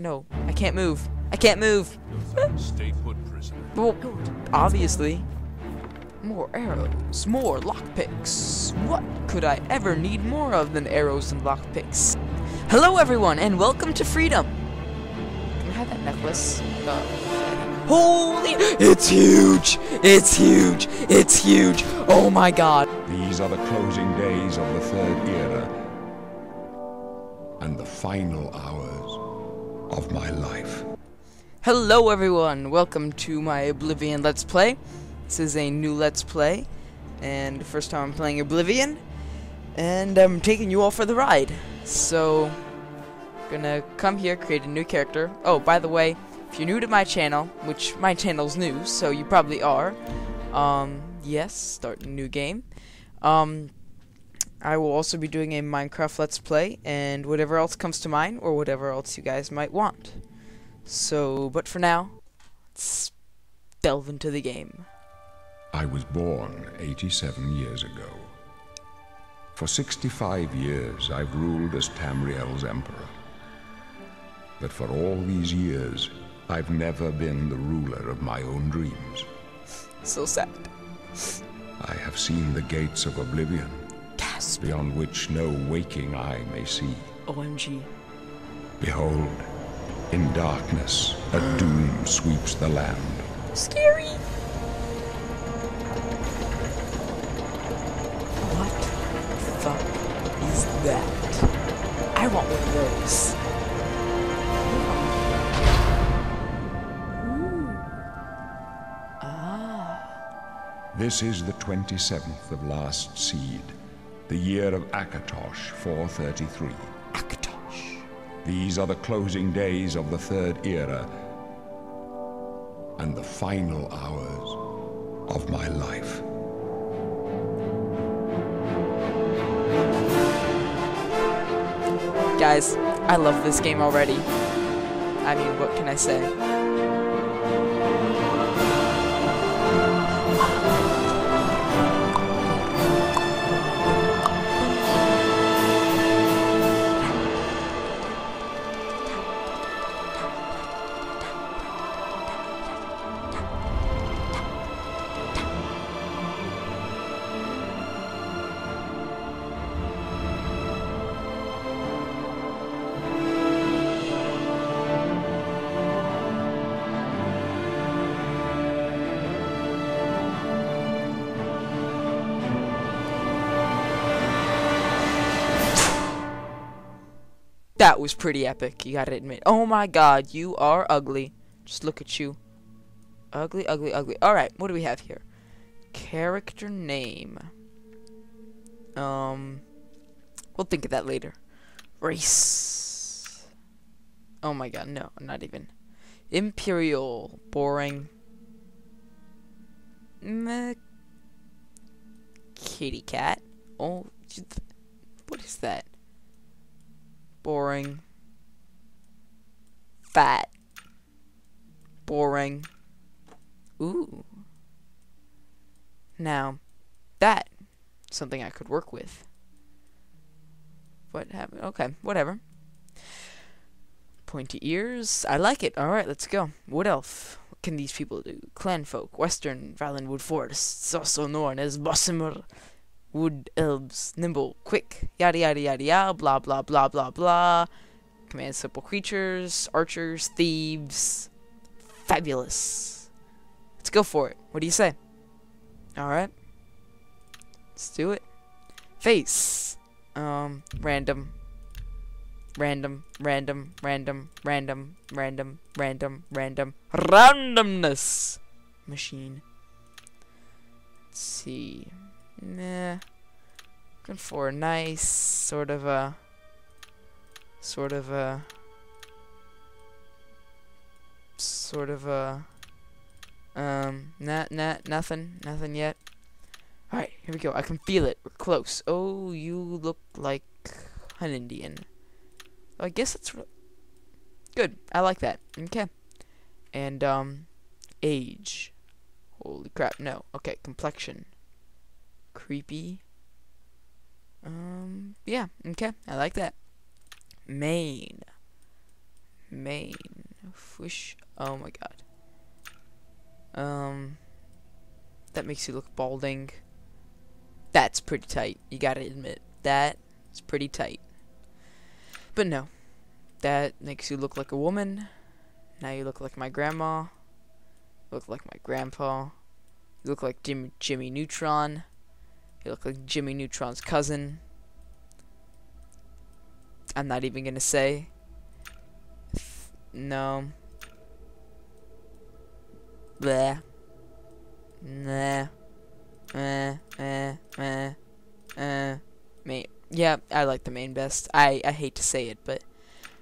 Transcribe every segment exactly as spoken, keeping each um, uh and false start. No, I can't move. I can't move. Stay put, prisoner. Well, obviously. More arrows, more lockpicks. What could I ever need more of than arrows and lockpicks? Hello, everyone, and welcome to Freedom. Can I have that necklace? Uh, holy! It's huge! It's huge! It's huge! Oh my God! These are the closing days of the Third Era, and the final hours of my life. Hello, everyone. Welcome to my Oblivion Let's Play. This is a new Let's Play, and the first time I'm playing Oblivion, and I'm taking you all for the ride. So, gonna come here, create a new character. Oh, by the way, if you're new to my channel, which my channel's new, so you probably are, um, yes, start a new game. Um, I will also be doing a Minecraft Let's Play, and whatever else comes to mind, or whatever else you guys might want. So, but for now, let's delve into the game. I was born eighty-seven years ago. For sixty-five years I've ruled as Tamriel's emperor. But for all these years, I've never been the ruler of my own dreams. So sad. I have seen the gates of Oblivion, gasp, beyond which no waking eye may see. O M G. Behold, in darkness, a doom sweeps the land. Scary. Is that? I want one of those. Ooh. Ah. This is the twenty-seventh of Last Seed, the year of Akatosh four thirty-three. Akatosh. These are the closing days of the Third Era, and the final hours of my life. Guys, I love this game already. I mean, what can I say? That was pretty epic, you gotta admit. Oh my God, you are ugly. Just look at you. Ugly, ugly, ugly. Alright, what do we have here? Character name. Um, we'll think of that later. Race. Oh my God, no, not even. Imperial. Boring. Mm, uh, kitty cat. Oh, what is that? Boring. Fat. Boring. Ooh. Now, that something I could work with. What happened? Okay, whatever. Pointy ears. I like it. All right, let's go. What else can these people do? Clanfolk, Western Valenwood forests, also known as Bosmer. Wood elves, nimble, quick, yada yada yada yada, blah blah blah blah blah. Command simple creatures, archers, thieves. Fabulous. Let's go for it. What do you say? Alright. Let's do it. Face. Um, random. Random, random, random, random, random, random, random. Randomness. Machine. Let's see. Nah, looking for a nice sort of a sort of a sort of a um not not nothing nothing yet. All right, here we go. I can feel it. We're close. Oh, you look like an Indian. I guess that's good. I like that. Okay, and um, age. Holy crap! No. Okay, complexion. Creepy. Um, yeah, okay, I like that. Mane. main. Whoosh. Oh my god. Um, that makes you look balding. That's pretty tight. You gotta admit that it's pretty tight. But no, that makes you look like a woman. Now you look like my grandma. Look like my grandpa. You look like Jimmy, Jimmy Neutron. You look like Jimmy Neutron's cousin. I'm not even gonna say. No. Bleh. Nah. Eh. Eh. Eh. Eh. Main. Yeah, I like the main best. I I hate to say it, but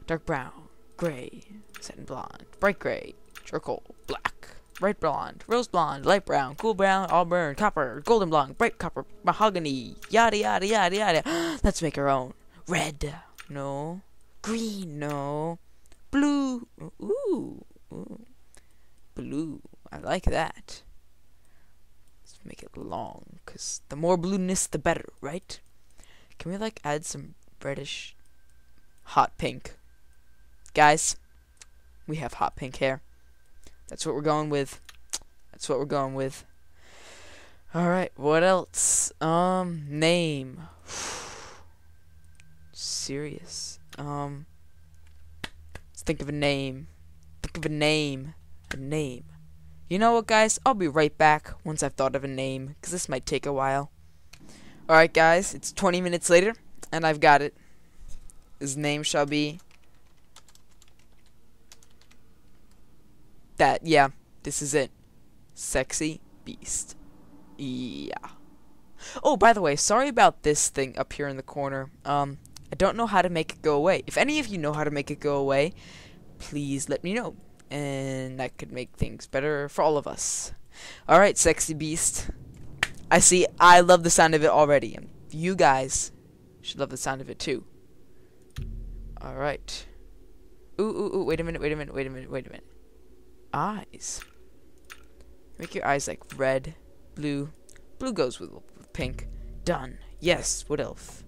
dark brown, gray, satin blonde, bright gray, charcoal, black, bright blonde, rose blonde, light brown, cool brown, auburn, copper, golden blonde, bright copper, mahogany, yada yada yada yada. Let's make our own. Red. No. Green. No. Blue. Ooh. Ooh. Blue. I like that. Let's make it long, because the more blueness, the better, right? Can we, like, add some reddish hot pink? Guys, we have hot pink hair. That's what we're going with. That's what we're going with. Alright, what else? Um, name. Serious. Um, let's think of a name. Think of a name. A name. You know what, guys? I'll be right back once I've thought of a name, because this might take a while. Alright guys, it's twenty minutes later, and I've got it. His name shall be... That, yeah, this is it. Sexy Beast. Yeah. Oh, by the way, sorry about this thing up here in the corner. Um, I don't know how to make it go away. If any of you know how to make it go away, please let me know. And that could make things better for all of us. Alright, Sexy Beast. I see, I love the sound of it already, and you guys should love the sound of it too. Alright. Ooh, ooh, ooh, wait a minute, wait a minute, wait a minute, wait a minute. Eyes. Make your eyes like red, blue. Blue goes with, with pink. Done. Yes, what else?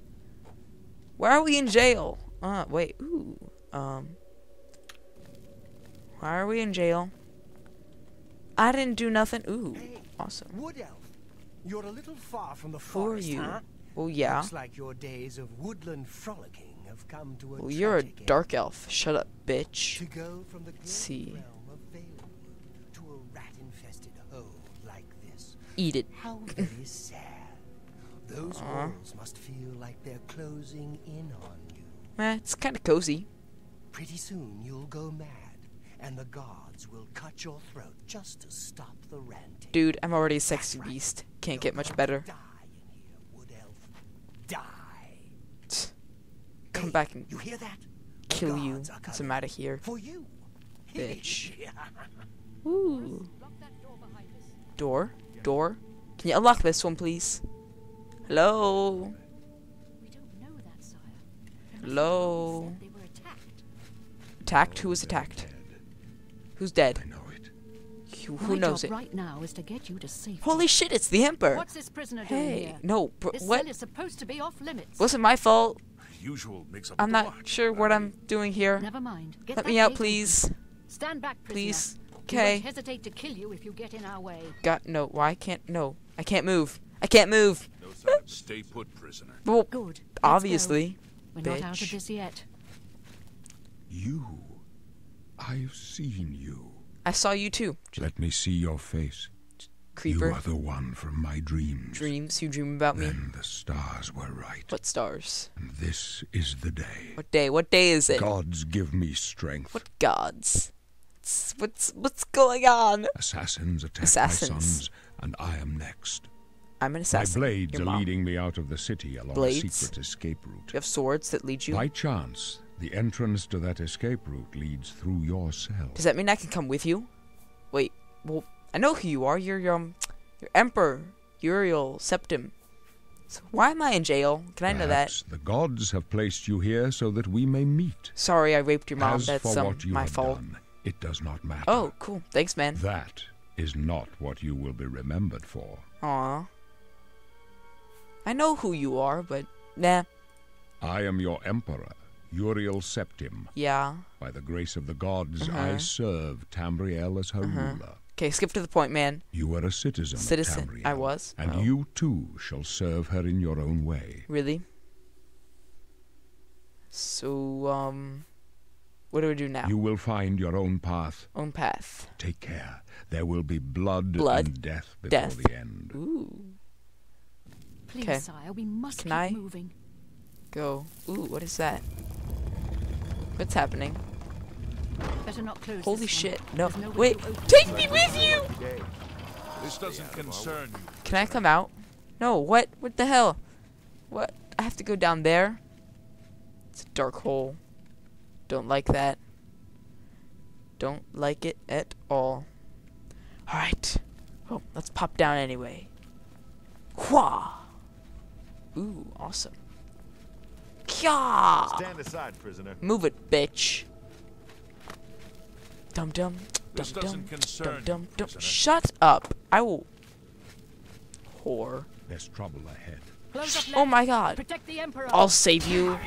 Why are we in jail? Uh, wait, ooh. Um. Why are we in jail? I didn't do nothing. Ooh, awesome. Wood elf. You're a little far from the forest, For you. Huh? Well, yeah. Looks like your days of woodland frolicking have come to a well, you're a dark elf. Shut up, bitch. To go from the Let's see. Realm of Valenwood to a rat-infested hole like this. Eat it. How very sad. Those Aww. Walls must feel like they're closing in on you. Eh, it's kind of cozy. Pretty soon you'll go mad, and the gods will cut your throat just to stop the ranting. Dude, I'm already a sexy right. beast. Can't get much better. Die in here, wood elf. Die. Come hey, back and you hear that? Kill the you. Get him out of here. For you. Bitch. Ooh. Door? Door? Can you unlock this one, please? Hello? We don't know that, sire. Hello? They were attacked. Attacked? Who was attacked? Who's dead? I know it. You, who My knows job it? Right now is to get you to safety. Holy shit! It's the Emperor. What's this prisoner doing hey, here? no, br this what? Cell is supposed to be off limits. Wasn't my fault. Usual mix up I'm not watch, sure what I'm doing here. Never mind. Get Let me out, please. Stand back, prisoner. Please. Okay. We won't hesitate to kill you if you get in our way. God, no. Why can't? No, I can't move. I can't move. No sign of stay put, prisoner. Well, good. Obviously, go. We're bitch. Not out of this yet. You. I've seen you. I saw you too. Let me see your face. Creeper. You are the one from my dreams. Dreams? You dream about me? Then the stars were right. What stars? And this is the day. What day? What day is it? Gods give me strength. What gods? It's, what's what's going on? Assassins attack Assassins. my sons, and I am next. I'm an assassin. My blades Your are mom. leading me out of the city along blades? a secret escape route. You have swords that lead you? By chance. The entrance to that escape route leads through your cell. Does that mean I can come with you? Wait, well, I know who you are. You're your, um, your Emperor, Uriel Septim. So why am I in jail? Can I Perhaps know that? The gods have placed you here so that we may meet. Sorry, I raped your mom. As That's for um, what you my have fault. Done, it does not matter. Oh, cool. Thanks, man. That is not what you will be remembered for. Aw. I know who you are, but nah. I am your Emperor. Uriel Septim. Yeah. By the grace of the gods, uh-huh. I serve Tamriel as her uh-huh. ruler. Okay, skip to the point, man. You are a citizen, citizen. of Tamriel. I was. And oh. you too shall serve her in your own way. Really? So, um... what do we do now? You will find your own path. Own path. Take care. There will be blood, blood. and death before death. the end. Ooh. Please, okay. sire, we must Can keep I moving. Go. Ooh, what is that? What's happening? Better not close. Holy shit! No. no, wait. Take me with you. This doesn't concern you. Can I come out? No. What? What the hell? What? I have to go down there. It's a dark hole. Don't like that. Don't like it at all. Alright. Oh, let's pop down anyway. Qua. Ooh, awesome. Kya! Stand aside, prisoner. Move it, bitch. Dum dum. Dum dum. Dum dum dum. Shut up. I will. Whore. There's trouble ahead. Oh my god. Protect the Emperor. I'll save you.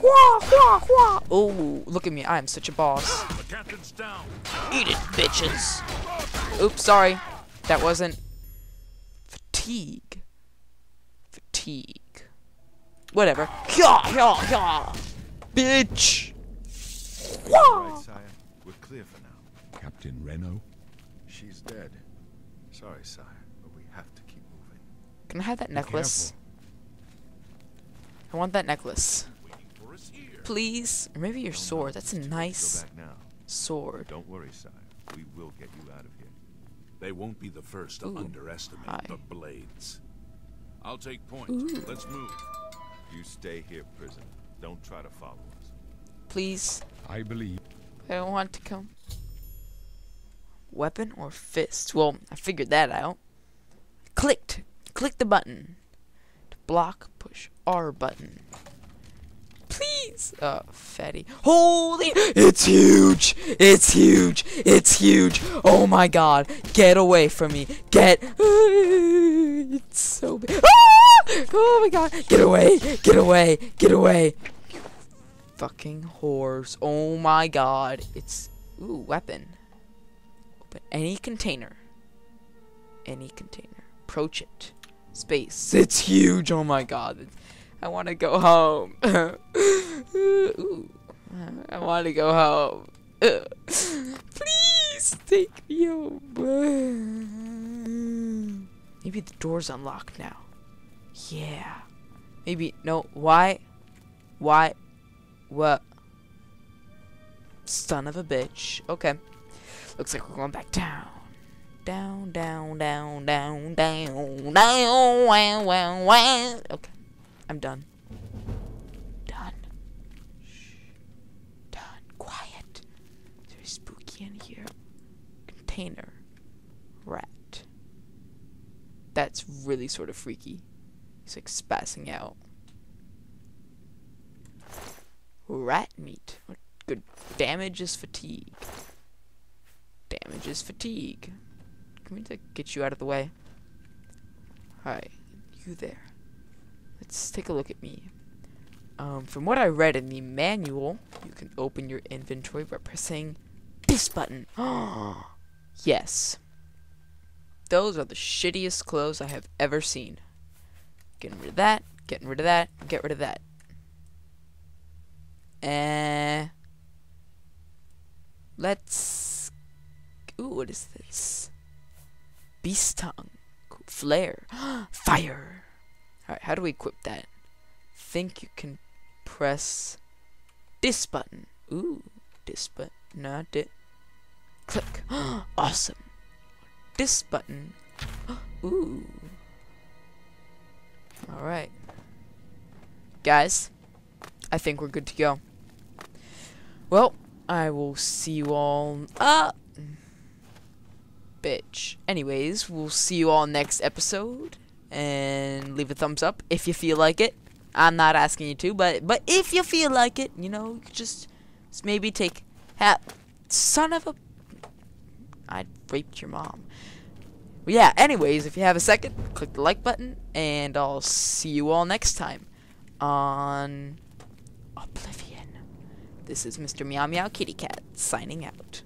Wah, wah, wah. Oh, look at me. I am such a boss. The captain's down. Eat it, bitches. Oops, sorry. That wasn't... Fatigue. Fatigue. Whatever. Hyah, hyah, hyah. Bitch. Wah. We're clear for now. Captain Reno? She's dead. Sorry, sire, but we have to keep moving. Can I have that necklace? I want that necklace. Please. Or maybe your sword. That's a nice sword. Don't worry, sire. We will get you out of here. They won't be the first to Ooh. underestimate Hi. the Blades. I'll take point. Ooh. Let's move. You stay here, prisoner. Don't try to follow us. Please. I believe. I don't want to come. Weapon or fist? Well, I figured that out. Clicked. Click the button. To block, push R button. Please! Oh, fatty. Holy! It's huge! It's huge! It's huge! Oh my god! Get away from me! Get! It's so big. Ah! Oh my god! Get away! Get away! Get away! You fucking whores. Oh my god. It's. Ooh, weapon. Open any container. Any container. Approach it. Space. It's huge! Oh my god. I want to go home. Ooh, I want to go home. Please take me home. Maybe the door's unlocked now. Yeah. Maybe. No. Why? Why? What? Son of a bitch. Okay. Looks like we're going back down. Down, down, down, down, down, down, wow, wow, wow. Okay. I'm done. Done. Shh. Done. Quiet. There's spooky in here. Container. Rat. That's really sort of freaky. He's like spassing out. Rat meat. What good damage is fatigue. Damage is fatigue. Can we like get you out of the way? Alright, you there. Let's take a look at me. Um, from what I read in the manual, you can open your inventory by pressing this button. Yes. Those are the shittiest clothes I have ever seen. Getting rid of that, getting rid of that, get rid of that. Eh. Uh, let's... Ooh, what is this? Beast Tongue. Flare. Fire. Alright, how do we equip that? Think you can press this button. Ooh, this button. Not it. Click. Awesome. This button. Ooh. Alright. Guys, I think we're good to go. Well, I will see you all. Ah! Bitch. Anyways, we'll see you all next episode. And leave a thumbs up if you feel like it. I'm not asking you to, but but if you feel like it, you know, you could just, just maybe take half. Son of a, I raped your mom. But yeah. Anyways, if you have a second, click the like button, and I'll see you all next time on Oblivion. This is Mister Meow Meow Kitty Cat signing out.